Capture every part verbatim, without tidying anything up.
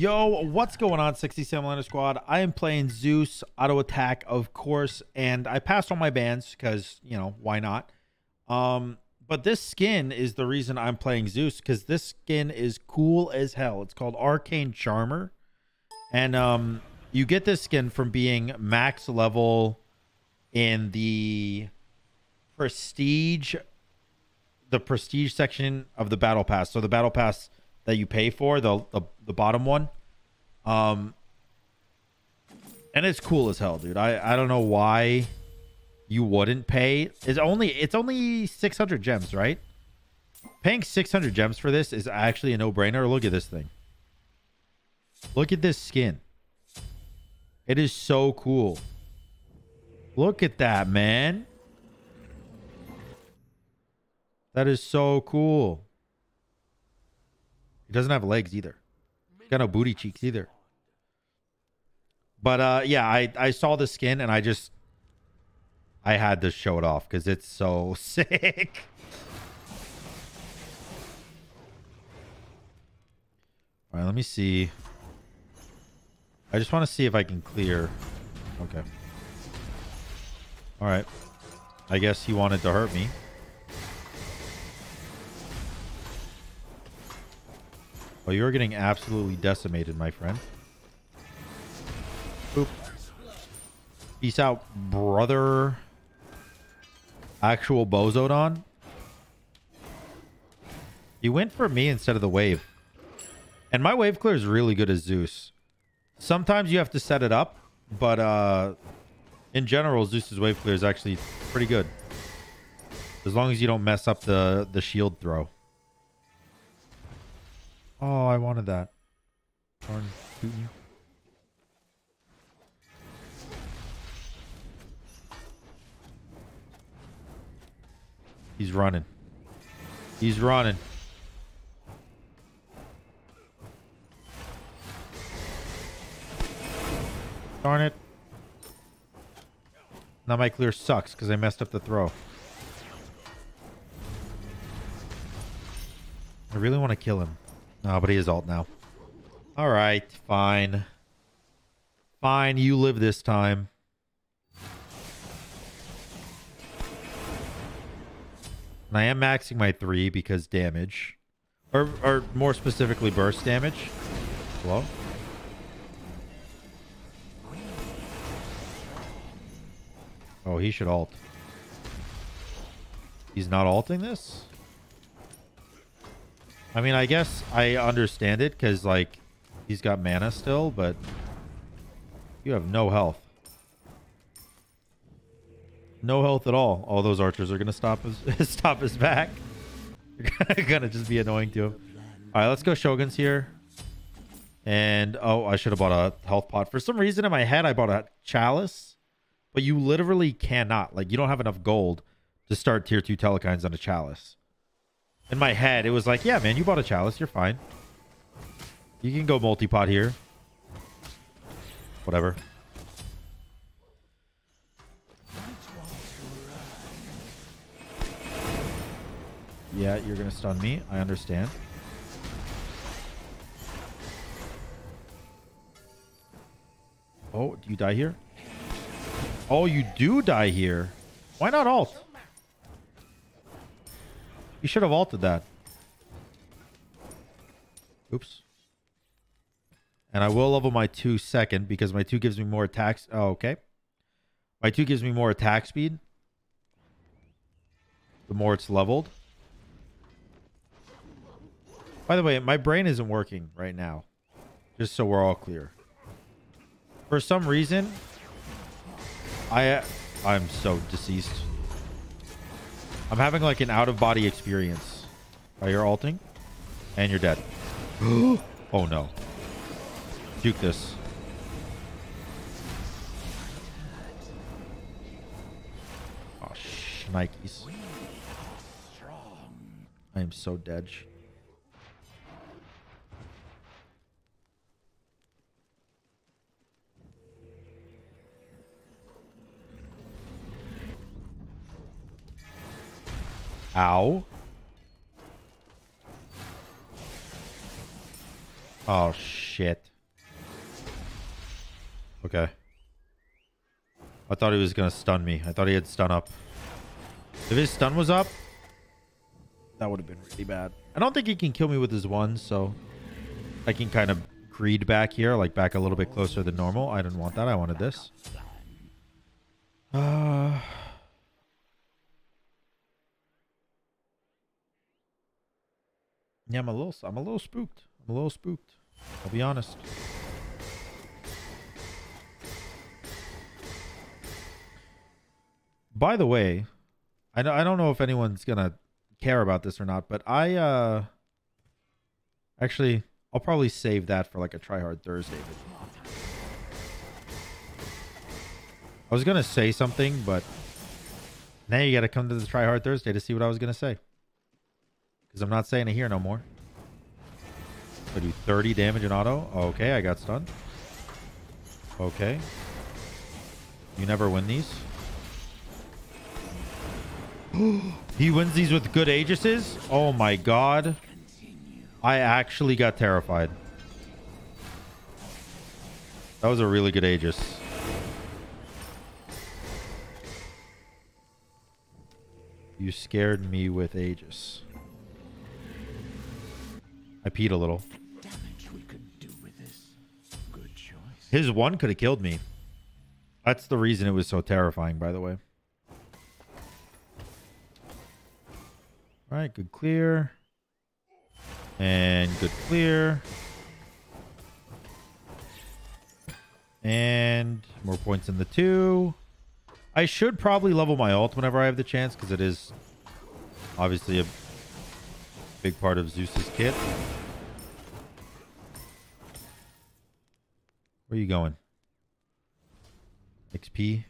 Yo, what's going on, sixty-seven Lander Squad? I am playing Zeus, auto attack, of course, and I passed on my bans because, you know, why not? Um, but this skin is the reason I'm playing Zeus, because this skin is cool as hell. It's called Arcane Charmer, and um, you get this skin from being max level in the prestige, the prestige section of the battle pass. So the battle pass that you pay for, the, the the bottom one, um and it's cool as hell, dude. I i don't know why you wouldn't pay. It's only it's only six hundred gems, right? Paying six hundred gems for this is actually a no-brainer. Look at this thing. Look at this skin. It is so cool. Look at that, man. That is so cool. He doesn't have legs either. Got no booty cheeks either. But uh, yeah, I, I saw the skin and I just, I had to show it off because it's so sick. All right, let me see. I just want to see if I can clear. Okay. All right. I guess he wanted to hurt me. Oh, you're getting absolutely decimated, my friend. Boop. Peace out, brother. Actual Bozodon. He went for me instead of the wave. And my wave clear is really good as Zeus. Sometimes you have to set it up, but uh, in general, Zeus's wave clear is actually pretty good. As long as you don't mess up the, the shield throw. Oh, I wanted that. Darn, shoot you. He's running. He's running. Darn it. Now my clear sucks because I messed up the throw. I really want to kill him. No, but he is ult now. All right, fine. Fine, you live this time. And I am maxing my three because damage. Or, or more specifically, burst damage. Hello? Oh, he should ult. He's not ulting this? I mean, I guess I understand it because, like, he's got mana still, but you have no health. No health at all. All those archers are going to stop his, stop his back. You're going to just be annoying to him. All right, let's go Shoguns here. And, oh, I should have bought a health pot. For some reason in my head, I bought a chalice, but you literally cannot. Like, you don't have enough gold to start tier two telekines on a chalice. In my head, it was like, yeah, man, you bought a chalice. You're fine. You can go multi-pot here. Whatever. Yeah, you're going to stun me. I understand. Oh, do you die here? Oh, you do die here. Why not ult? You should have ulted that. Oops. And I will level my two second because my two gives me more attacks. Oh, okay. My two gives me more attack speed. The more it's leveled. By the way, my brain isn't working right now. Just so we're all clear. For some reason, I I'm so deceased. I'm having like an out-of-body experience. All right, you're ulting, and you're dead. Oh, no. Juke this. Oh, shnikes. I am so dead. Ow. Oh, shit. Okay. I thought he was going to stun me. I thought he had stun up. If his stun was up, that would have been really bad. I don't think he can kill me with his one, so I can kind of greed back here, like back a little bit closer than normal. I didn't want that. I wanted this. Uh... Yeah, I'm a little, I'm a little spooked. I'm a little spooked. I'll be honest. By the way, I I don't know if anyone's gonna care about this or not, but I uh actually I'll probably save that for like a tryhard Thursday. I was gonna say something, but now you got to come to the tryhard Thursday to see what I was gonna say. Because I'm not saying it here no more. I do thirty damage in auto. Okay, I got stunned. Okay. You never win these. He wins these with good Aegises? Oh my god. I actually got terrified. That was a really good Aegis. You scared me with Aegis. I peed a little. Damage we could do with this. Good choice. His one could have killed me. That's the reason it was so terrifying, by the way. All right, good clear. And good clear. And more points in the two. I should probably level my ult whenever I have the chance, because it is obviously a big part of Zeus's kit. Where are you going? X P.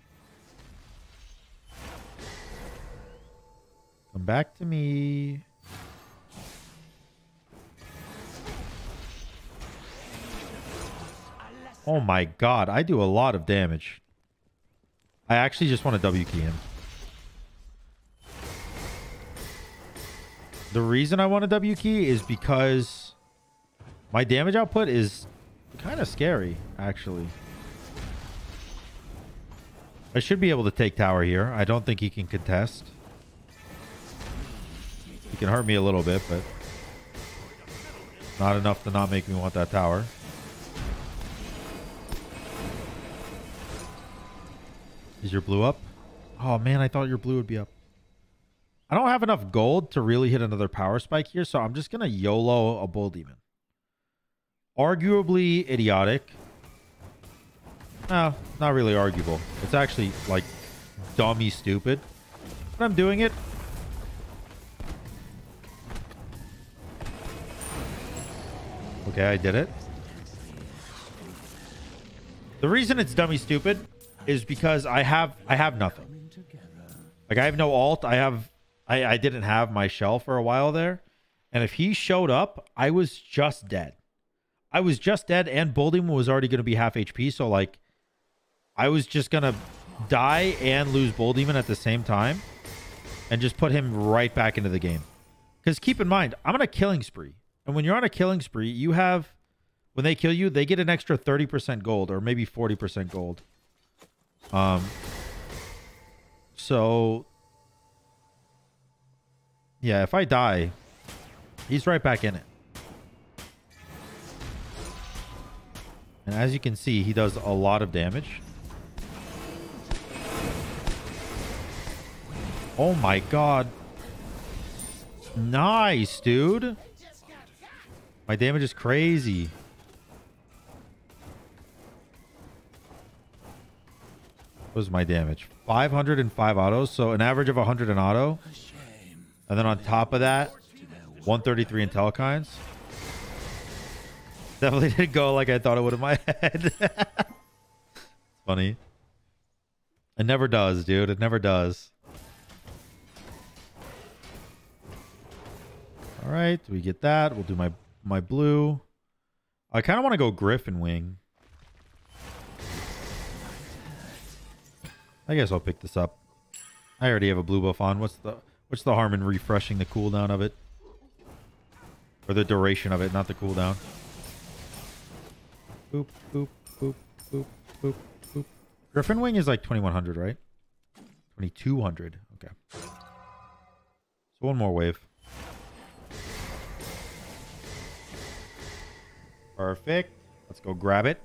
Come back to me. Oh my god, I do a lot of damage. I actually just want to W key him. The reason I want a W key is because my damage output is kind of scary, actually. I should be able to take tower here. I don't think he can contest. He can hurt me a little bit, but not enough to not make me want that tower. Is your blue up? Oh man, I thought your blue would be up. I don't have enough gold to really hit another power spike here, so I'm just going to YOLO a Bold Demon. Arguably idiotic. No, not really arguable. It's actually, like, dummy stupid. But I'm doing it. Okay, I did it. The reason it's dummy stupid is because I have, I have nothing. Like, I have no alt. I have... I, I didn't have my shell for a while there. And if he showed up, I was just dead. I was just dead, and Bold Demon was already going to be half H P. So, like, I was just going to die and lose Bold Demon at the same time and just put him right back into the game. Because keep in mind, I'm on a killing spree. And when you're on a killing spree, you have... When they kill you, they get an extra thirty percent gold or maybe forty percent gold. Um. So... Yeah, if I die, he's right back in it. And as you can see, he does a lot of damage. Oh my god. Nice, dude. My damage is crazy. What was my damage? five hundred five autos, so an average of one hundred in auto. And then on top of that, one thirty-three in telkinds. Definitely didn't go like I thought it would in my head. Funny. It never does, dude. It never does. All right. We get that. We'll do my, my blue. I kind of want to go Griffin Wing. I guess I'll pick this up. I already have a blue buff on. What's the... What's the harm in refreshing the cooldown of it? Or the duration of it, not the cooldown. Boop, boop, boop, boop, Boop, boop. Griffin Wing is like twenty-one hundred, right? twenty-two hundred. Okay. So one more wave. Perfect. Let's go grab it.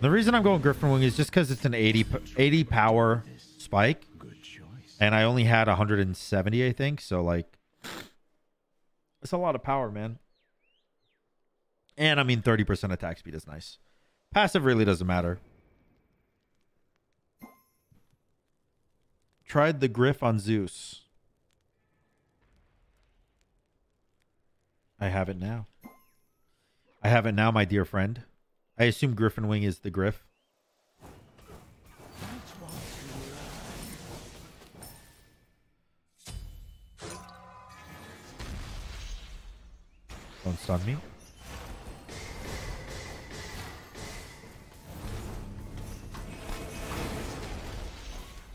The reason I'm going Griffin Wing is just because it's an eighty, eighty power spike. And I only had one hundred seventy, I think. So, like, it's a lot of power, man. And, I mean, thirty percent attack speed is nice. Passive really doesn't matter. Tried the Griff on Zeus. I have it now. I have it now, my dear friend. I assume Griffin Wing is the Griff. Don't stun me.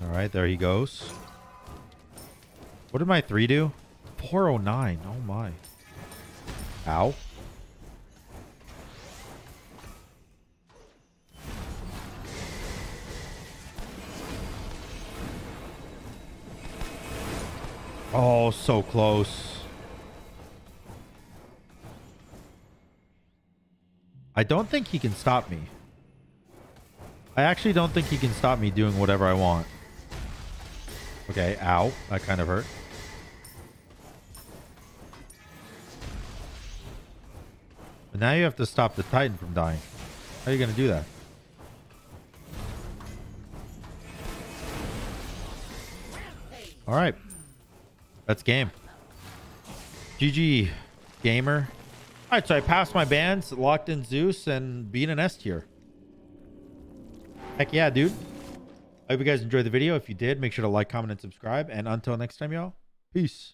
Alright, there he goes. What did my three do? four oh nine. Oh my. Ow. Oh, so close. I don't think he can stop me. I actually don't think he can stop me doing whatever I want. Okay, ow. That kind of hurt. But now you have to stop the Titan from dying. How are you going to do that? Alright. That's game. G G, gamer. All right, so I passed my bans, locked in Zeus, and beat an S tier. Heck yeah, dude. I hope you guys enjoyed the video. If you did, make sure to like, comment, and subscribe. And until next time, y'all, peace.